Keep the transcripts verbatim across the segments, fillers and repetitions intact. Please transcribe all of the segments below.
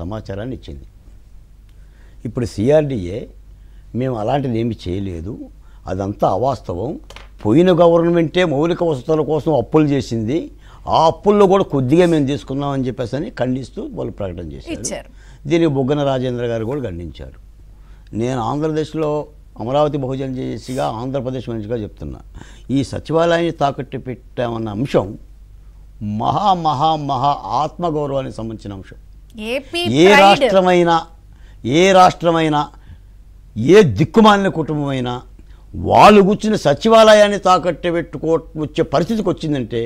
సమాచారాన్ని ఇచ్చింది. ఇప్పుడు సిఆర్డీఏ మేము అలాంటిది ఏమి చేయలేదు, అదంతా అవాస్తవం, పోయిన గవర్నమెంటే మౌలిక వసతుల కోసం అప్పులు చేసింది, ఆ అప్పుల్లో కూడా కొద్దిగా మేము తీసుకున్నామని చెప్పేసి అని ఖండిస్తూ వాళ్ళు ప్రకటన చేశారు. దీనికి బుగ్గన రాజేంద్ర గారు కూడా ఖండించారు. నేను ఆంధ్రప్రదేశ్లో అమరావతి బహుజన జేఏసీగా, ఆంధ్రప్రదేశ్ మనిషిగా చెప్తున్నా, ఈ సచివాలయాన్ని తాకట్టు పెట్టామన్న అంశం మహా మహా మహా ఆత్మగౌరవానికి సంబంధించిన అంశం. ఏ రాష్ట్రమైనా ఏ రాష్ట్రమైనా ఏ దిక్కుమాలిన కుటుంబమైనా వాళ్ళు కూర్చున్న సచివాలయాన్ని తాకట్టు పెట్టుకో వచ్చే పరిస్థితికి వచ్చిందంటే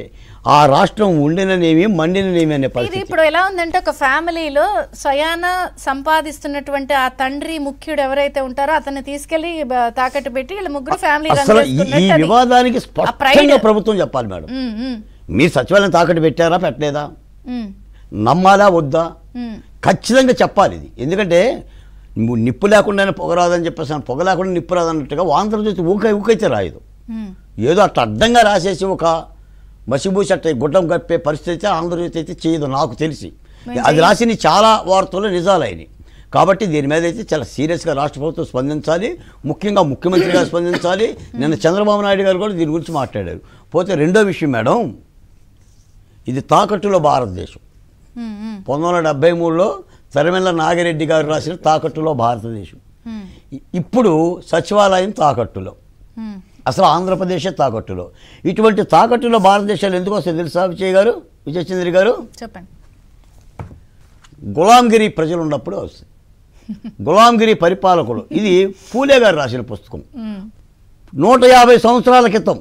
ఆ రాష్ట్రం ఉండిననేమి మండిననేమి అనే పరిస్థితి. ఇది ఇప్పుడు ఎలా ఉందంటే, ఒక ఫ్యామిలీలో స్వయాన సంపాదిస్తున్నటువంటి ఆ తండ్రి ముఖ్యుడు ఎవరైతే ఉంటారో అతన్ని తీసుకెళ్లి తాకట్టు పెట్టి వీళ్ళ ముగ్గురు ఫ్యామిలీ. ఈ వివాదానికి స్పష్టంగా ప్రభుత్వం చెప్పాలి, మేడం మీరు సచివాలయం తాకట్టు పెట్టారా పెట్టలేదా, నమ్మాలా వద్దా, ఖచ్చితంగా చెప్పాలి ఇది. ఎందుకంటే నిప్పు లేకుండానే పొగరాదని చెప్పేసి పొగ లేకుండా నిప్పు రాదన్నట్టుగా ఆంధ్రజ్యోతి ఊక ఊకైతే రాయదు. ఏదో అట్లా అడ్డంగా రాసేసి ఒక మసిబూసి అట్ట గుడ్డం కప్పే పరిస్థితి ఆంధ్రజ్యోతి అయితే చేయదు నాకు తెలిసి. అది రాసిన చాలా వార్తలు నిజాలైనవి. కాబట్టి దీని మీద అయితే చాలా సీరియస్గా రాష్ట్ర ప్రభుత్వం స్పందించాలి, ముఖ్యంగా ముఖ్యమంత్రి గారు స్పందించాలి. నిన్న చంద్రబాబు నాయుడు గారు కూడా దీని గురించి మాట్లాడారు. పోతే రెండో విషయం మేడం, ఇది తాకట్టులో భారతదేశం. పంతొమ్మిది వందల డెబ్బై మూడులో తరిమెల్ల నాగిరెడ్డి గారు రాసిన తాకట్టులో భారతదేశం, ఇప్పుడు సచివాలయం తాకట్టులో, అసలు ఆంధ్రప్రదేశ్ తాకట్టులో. ఇటువంటి తాకట్టులో భారతదేశాలు ఎందుకు వస్తాయి తెలుసా విజయ గారు, విజయ చంద్రిక గారు చెప్పండి? గులాంగిరి ప్రజలు ఉన్నప్పుడు వస్తాయి. గులాంగిరి పరిపాలకులు, ఇది పూలే గారు రాసిన పుస్తకం, నూట యాభై సంవత్సరాల క్రితం.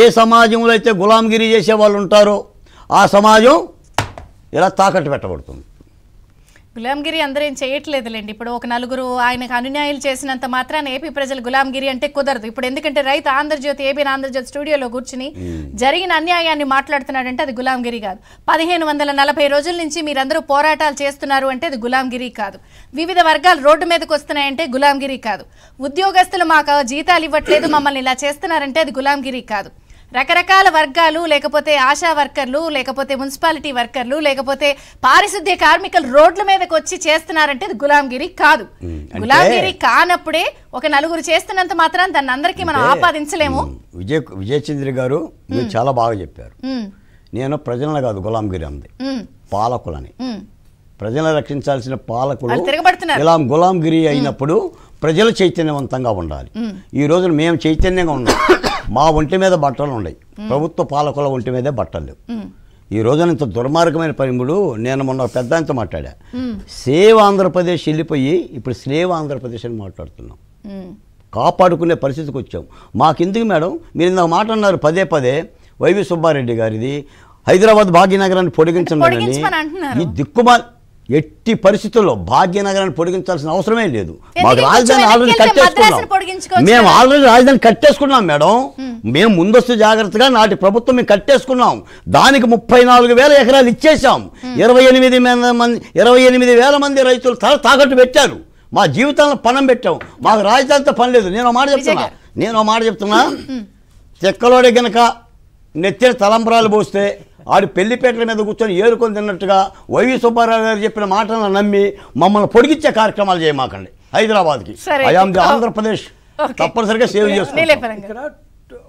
ఏ సమాజంలో అయితే గులాంగిరి చేసే వాళ్ళు ఉంటారో ఆ సమాజం ఇలా తాకట్టు పెట్టబడుతుంది. గులాంగిరి అందరూ ఏం చేయట్లేదులేండి. ఇప్పుడు ఒక నలుగురు ఆయనకు అనుయాయులు చేసినంత మాత్రాన ఏపీ ప్రజలు గులాంగిరి అంటే కుదరదు. ఇప్పుడు ఎందుకంటే రైతు ఆంధ్రజ్యోతి, ఏబీ ఆంధ్రజ్యోతి స్టూడియోలో కూర్చుని జరిగిన అన్యాయాన్ని మాట్లాడుతున్నాడంటే అది గులాంగిరి కాదు. పదిహేను వందల నలభై రోజుల నుంచి మీరందరూ పోరాటాలు చేస్తున్నారు అంటే అది గులాంగిరి కాదు. వివిధ వర్గాలు రోడ్డు మీదకు వస్తున్నాయంటే గులాంగిరి కాదు. ఉద్యోగస్తులు మాకు జీతాలు ఇవ్వట్లేదు, మమ్మల్ని ఇలా చేస్తున్నారంటే అది గులాంగిరి కాదు. రకరకాల వర్గాలు, లేకపోతే ఆశా వర్కర్లు, లేకపోతే మున్సిపాలిటీ వర్కర్లు, లేకపోతే పారిశుద్ధ్య కార్మికులు రోడ్ల మీదకి వచ్చి చేస్తున్నారంటే అది గులాంగిరి కాదు. గులాంగిరి కానప్పుడే ఒక నలుగురు చేస్తున్నంత మాత్రం దాన్ని అందరికీ మనం ఆపాదించలేము. విజయ విజయ చంద్రిక గారు మీరు చాలా బాగా చెప్పారు. నేను ప్రజలను కాదు గులాంగిరి అంది, పాలకులని, ప్రజలను రక్షించాల్సిన పాలకులు ఇలా గులాంగిరి అయినప్పుడు ప్రజలు చైతన్యవంతంగా ఉండాలి. ఈ రోజు మేము చైతన్యంగా ఉన్నాం, మా ఒంటి మీద బట్టలు ఉన్నాయి, ప్రభుత్వ పాలకుల ఒంటి మీదే బట్టలు లేవు. ఈ రోజున ఇంత దుర్మార్గమైన పరిముడు. నేను మొన్న పెద్ద ఆయనతో మాట్లాడా, సేవ్ ఆంధ్రప్రదేశ్ వెళ్ళిపోయి ఇప్పుడు స్లేవ్ ఆంధ్రప్రదేశ్ అని మాట్లాడుతున్నాం. కాపాడుకునే పరిస్థితికి వచ్చాం. మాకెందుకు మేడం, మీరు ఇందాక మాట అన్నారు పదే పదే వైవి సుబ్బారెడ్డి గారిది, హైదరాబాద్ భాగ్యనగరాన్ని పొడిగించండి ఈ దిక్కుమా. ఎట్టి పరిస్థితుల్లో భాగ్యనగరాన్ని పొడిగించాల్సిన అవసరమే లేదు. మాకు రాజధాని ఆల్రెడీ కట్టేసుకున్నాం, మేము ఆల్రెడీ రాజధాని కట్టేసుకున్నాం మేడం. మేము ముందస్తు జాగ్రత్తగా నాటి ప్రభుత్వం మేము కట్టేసుకున్నాం. దానికి ముప్పై నాలుగు వేల ఎకరాలు ఇచ్చేసాం. ఇరవై ఎనిమిది మంది ఇరవై ఎనిమిది వేల మంది రైతులు తల తాకట్టు పెట్టారు. మా జీవితాలను పణం పెట్టాం, మాకు రాజధానితో పని లేదు. నేను మాట చెప్తున్నా నేను మాట చెప్తున్నా చెక్కలోడే గనక నెత్తిన తలంబరాలు పోస్తే ఆడు పెళ్లిపేటల మీద కూర్చొని ఏరుకొని తిన్నట్టుగా వైవి సుబ్బారావు గారు చెప్పిన మాటలను నమ్మి మమ్మల్ని పొడిగించే కార్యక్రమాలు చేయమాకండి. హైదరాబాద్కి ఆంధ్రప్రదేశ్ తప్పనిసరిగా సేవ్ చేస్తున్నాం.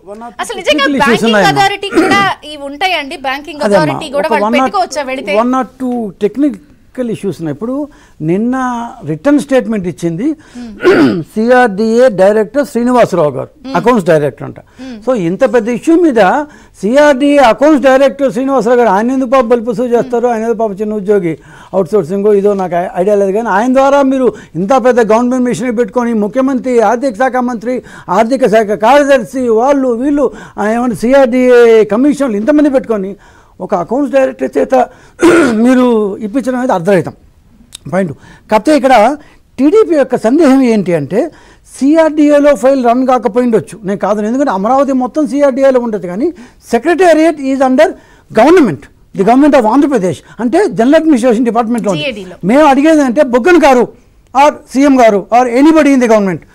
One or two technical issues. ఇప్పుడు నిన్న రిటర్న్ స్టేట్మెంట్ ఇచ్చింది సిఆర్డిఏ డైరెక్టర్ శ్రీనివాసరావు గారు, అకౌంట్స్ డైరెక్టర్ అంట. సో ఇంత పెద్ద ఇష్యూ మీద సిఆర్డిఏ అకౌంట్స్ డైరెక్టర్ శ్రీనివాసరావు గారు, ఆయన ఎందుకు పాప బల్పసూ చేస్తారు, ఆయన ఎందుకు పాప చిన్న ఉద్యోగి, అవుట్ సోర్సింగ్ ఇదో నాకు ఐడియా లేదు. కానీ ఆయన ద్వారా మీరు ఇంత పెద్ద గవర్నమెంట్ మిషనరీ పెట్టుకొని ముఖ్యమంత్రి, ఆర్థిక శాఖ మంత్రి, ఆర్థిక శాఖ కార్యదర్శి, వాళ్ళు వీళ్ళు ఏమైనా సిఆర్డిఏ కమిషన్లు ఇంతమంది పెట్టుకొని ఒక అకౌంట్స్ డైరెక్టర్ చేత మీరు ఇప్పించడం అనేది అర్థరహితం పాయింట్. కాకపోతే ఇక్కడ టీడీపీ యొక్క సందేహం ఏంటి అంటే, సిఆర్డీఏలో ఫైల్ రన్ కాకపోయి ఉండొచ్చు, నేను కాదు, ఎందుకంటే అమరావతి మొత్తం సిఆర్డీఏలో ఉంటుంది, కానీ secretariat is under government, the government of Andhra Pradesh, అంటే జనరల్ అడ్మినిస్ట్రేషన్ డిపార్ట్మెంట్లో. మేము అడిగేది అంటే బొగ్గన్ గారు ఆర్ సీఎం గారు or anybody in the government,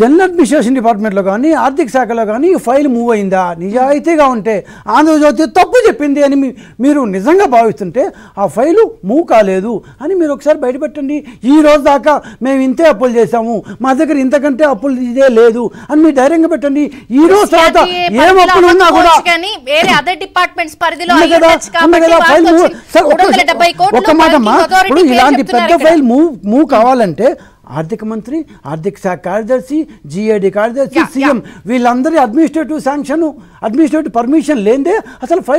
general administration డిపార్ట్మెంట్లో కానీ ఆర్థిక శాఖలో కానీ ఫైల్ మూవ్ అయిందా? నిజాయితీగా ఉంటే ఆంధ్రజ్యోతి తప్పు చెప్పింది అని మీరు నిజంగా భావిస్తుంటే ఆ ఫైలు మూవ్ కాలేదు అని మీరు ఒకసారి బయటపెట్టండి. ఈ రోజు దాకా మేము ఇంతే అప్పులు చేసాము, మా దగ్గర ఇంతకంటే అప్పులు ఇదే లేదు అని మీరు ధైర్యంగా పెట్టండి. ఈ రోజు తర్వాత ఏం అప్పులు ఉన్నా కూడా ఒక మాట ఇప్పుడు ఇలాంటి పెద్ద ఫైల్ మూవ్ మూవ్ కావాలంటే ఆర్థిక మంత్రి, ఆర్థిక శాఖ కార్యదర్శి, జిఏడి కార్యదర్శి, సీఎం వీళ్ళందరి అడ్మినిస్ట్రేటివ్ శాంక్షన్, అడ్మినిస్ట్రేటివ్ పర్మిషన్ లేదే అసలు ఫైల్